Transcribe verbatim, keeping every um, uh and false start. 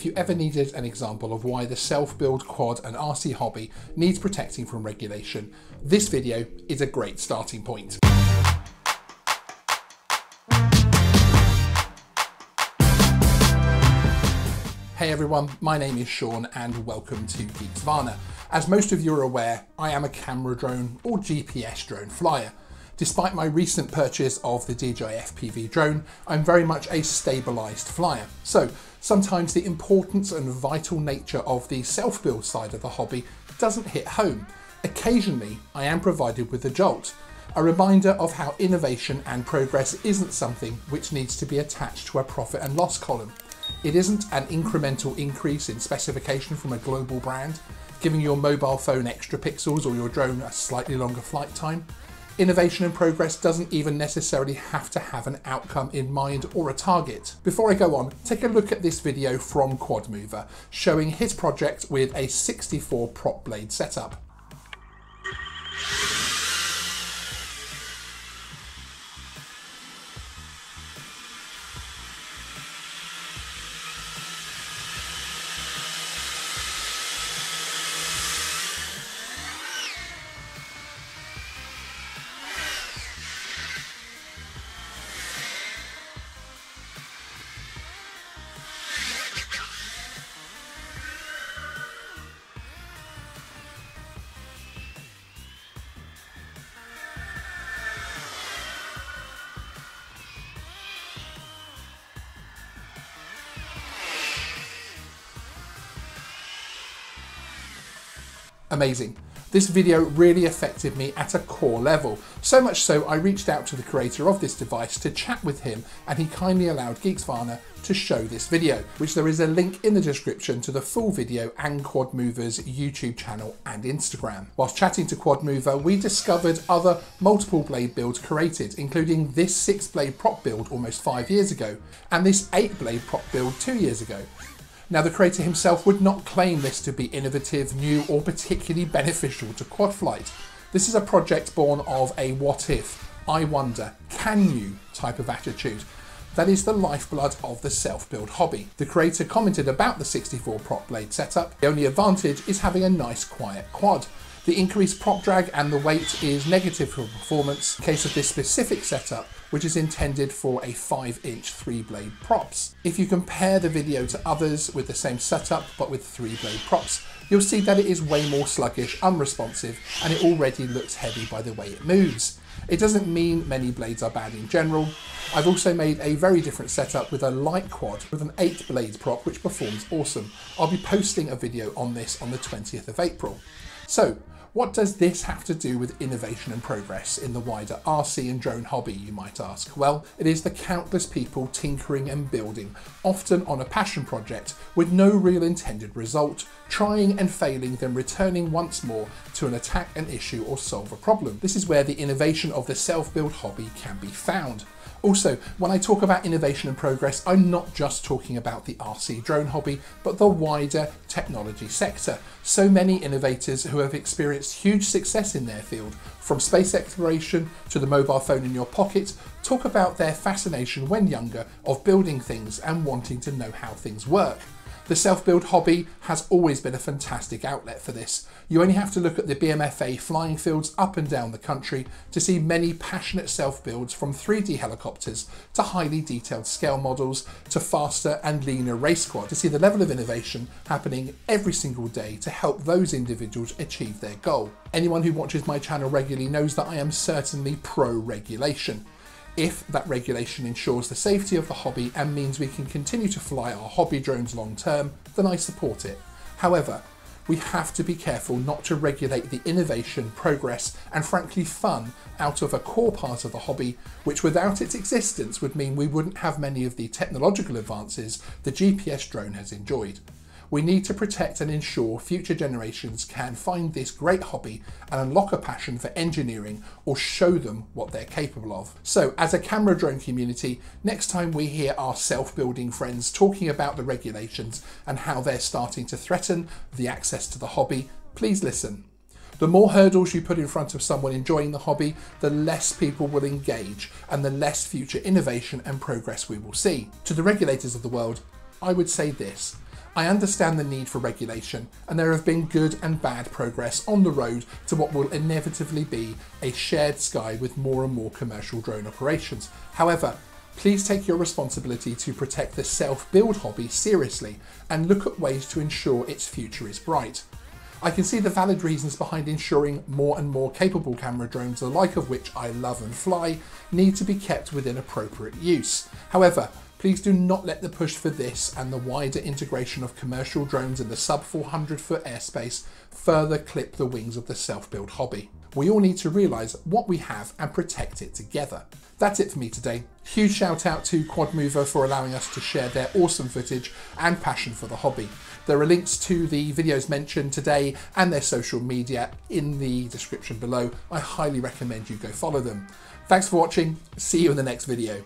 if you ever needed an example of why the self-build quad and R C hobby needs protecting from regulation, this video is a great starting point. Hey everyone, my name is Sean and welcome to Geeksvana. As most of you are aware, I am a camera drone or G P S drone flyer. Despite my recent purchase of the D J I F P V drone, I'm very much a stabilised flyer. So sometimes the importance and vital nature of the self-build side of the hobby doesn't hit home. Occasionally, I am provided with a jolt, a reminder of how innovation and progress isn't something which needs to be attached to a profit and loss column. It isn't an incremental increase in specification from a global brand, giving your mobile phone extra pixels or your drone a slightly longer flight time. Innovation and progress doesn't even necessarily have to have an outcome in mind or a target. Before I go on, take a look at this video from QuadMovr, showing his project with a sixty-four prop blade setup. Amazing. This video really affected me at a core level, so much so I reached out to the creator of this device to chat with him, and he kindly allowed Geeksvana to show this video, which there is a link in the description to the full video and QuadMovr's YouTube channel and Instagram. Whilst chatting to QuadMovr, we discovered other multiple blade builds created, including this six blade prop build almost five years ago, and this eight blade prop build two years ago. Now, the creator himself would not claim this to be innovative, new, or particularly beneficial to quad flight. This is a project born of a what if, I wonder, can you type of attitude. That is the lifeblood of the self-build hobby. The creator commented about the sixty-four prop blade setup. The only advantage is having a nice quiet quad. The increased prop drag and the weight is negative for performance in case of this specific setup, which is intended for a five inch three blade props. If you compare the video to others with the same setup but with three blade props, you'll see that it is way more sluggish, unresponsive, and it already looks heavy by the way it moves. It doesn't mean many blades are bad in general. I've also made a very different setup with a light quad with an eight blade prop which performs awesome. I'll be posting a video on this on the twentieth of April. So, what does this have to do with innovation and progress in the wider R C and drone hobby, you might ask? Well, it is the countless people tinkering and building, often on a passion project with no real intended result, trying and failing, then returning once more to an attack an issue or solve a problem. This is where the innovation of the self-build hobby can be found. Also, when I talk about innovation and progress, I'm not just talking about the R C drone hobby, but the wider technology sector. So many innovators who have experienced huge success in their field, from space exploration to the mobile phone in your pocket, talk about their fascination when younger of building things and wanting to know how things work. The self-build hobby has always been a fantastic outlet for this. You only have to look at the B M F A flying fields up and down the country to see many passionate self-builds, from three D helicopters to highly detailed scale models to faster and leaner race quad, to see the level of innovation happening every single day to help those individuals achieve their goal. Anyone who watches my channel regularly knows that I am certainly pro-regulation, if that regulation ensures the safety of the hobby and means we can continue to fly our hobby drones long term, then I support it. However, we have to be careful not to regulate the innovation, progress, and frankly fun out of a core part of the hobby, which without its existence would mean we wouldn't have many of the technological advances the G P S drone has enjoyed. We need to protect and ensure future generations can find this great hobby and unlock a passion for engineering, or show them what they're capable of. So as a camera drone community, next time we hear our self-building friends talking about the regulations and how they're starting to threaten the access to the hobby, please listen. The more hurdles you put in front of someone enjoying the hobby, the less people will engage and the less future innovation and progress we will see. To the regulators of the world, I would say this. I understand the need for regulation, and there have been good and bad progress on the road to what will inevitably be a shared sky with more and more commercial drone operations. However, please take your responsibility to protect the self-build hobby seriously and look at ways to ensure its future is bright. I can see the valid reasons behind ensuring more and more capable camera drones, the like of which I love and fly, need to be kept within appropriate use. However, please do not let the push for this and the wider integration of commercial drones in the sub four hundred foot airspace further clip the wings of the self-build hobby. We all need to realise what we have and protect it together. That's it for me today. Huge shout out to QuadMovr for allowing us to share their awesome footage and passion for the hobby. There are links to the videos mentioned today and their social media in the description below. I highly recommend you go follow them. Thanks for watching. See you in the next video.